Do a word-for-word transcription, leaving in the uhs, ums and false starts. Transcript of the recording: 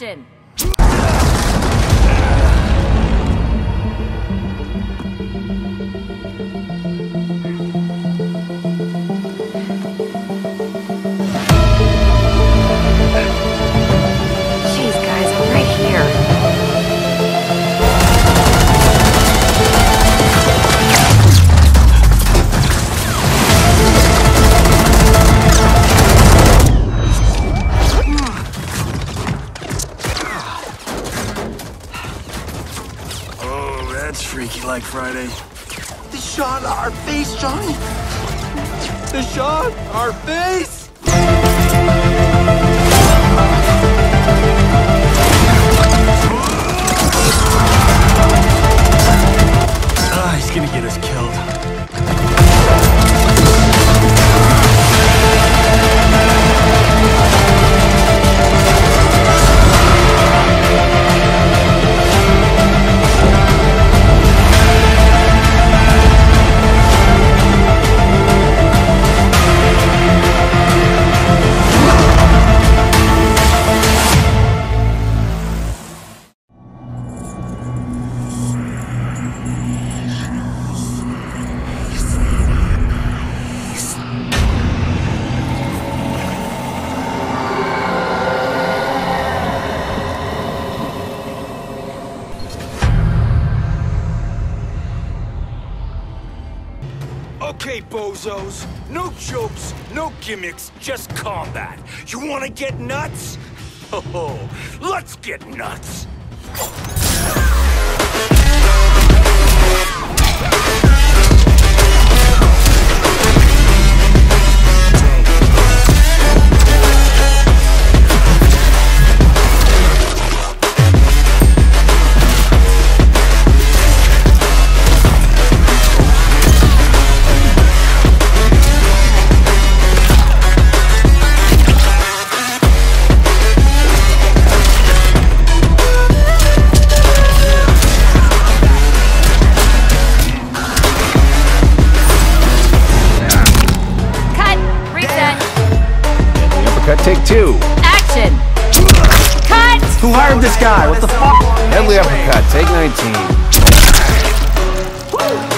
action! That's freaky like Friday. The shot our face, Johnny! The shot our face! Ah, he's gonna get us killed. Okay, bozos. No jokes, no gimmicks, just combat. You want to get nuts? Oh, let's get nuts! Take two. Action. Cut. Who hired this guy? What the fuck? Headley uppercut. Take nineteen. Woo.